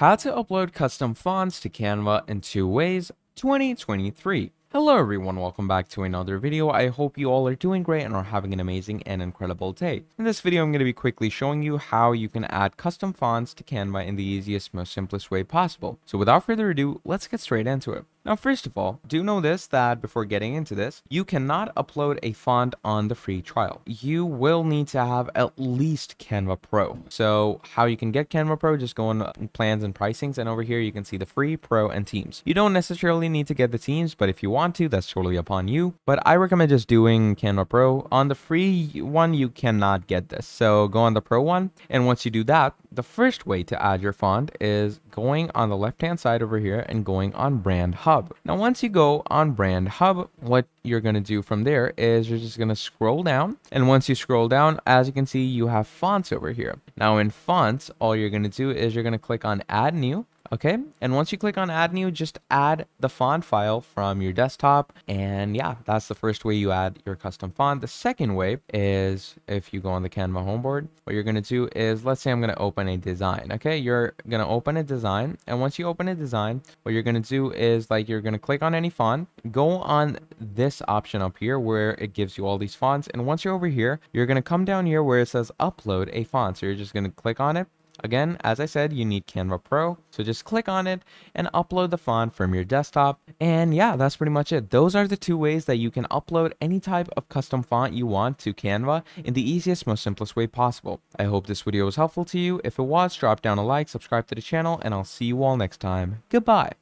How to upload custom fonts to Canva in 2 ways, 2023. Hello everyone, welcome back to another video. I hope you all are doing great and are having an amazing and incredible day. In this video, I'm going to be quickly showing you how you can add custom fonts to Canva in the easiest, most simplest way possible. So without further ado, let's get straight into it. Now, first of all, do know this, that before getting into this, you cannot upload a font on the free trial. You will need to have at least Canva Pro. So how you can get Canva Pro, just go on plans and pricings, and over here you can see the free, pro, and teams. You don't necessarily need to get the teams, but if you want to, that's totally upon you. But I recommend just doing Canva Pro. On the free one, you cannot get this. So go on the pro one, and once you do that, the first way to add your font is going on the left-hand side over here and going on Brand Hub. Now, once you go on Brand Hub, what you're going to do from there is you're just going to scroll down. And once you scroll down, as you can see, you have fonts over here. Now, in fonts, all you're going to do is you're going to click on Add New. Okay, and once you click on Add New, just add the font file from your desktop. And yeah, that's the first way you add your custom font. The second way is if you go on the Canva homeboard, what you're going to do is, let's say I'm going to open a design. Okay, you're going to open a design. And once you open a design, what you're going to do is, like, you're going to click on any font, go on this option up here where it gives you all these fonts. And once you're over here, you're going to come down here where it says Upload a Font. So you're just going to click on it. Again, as I said, you need Canva Pro, so just click on it and upload the font from your desktop. And yeah, that's pretty much it. Those are the 2 ways that you can upload any type of custom font you want to Canva in the easiest, most simplest way possible. I hope this video was helpful to you. If it was, drop down a like, subscribe to the channel, and I'll see you all next time. Goodbye.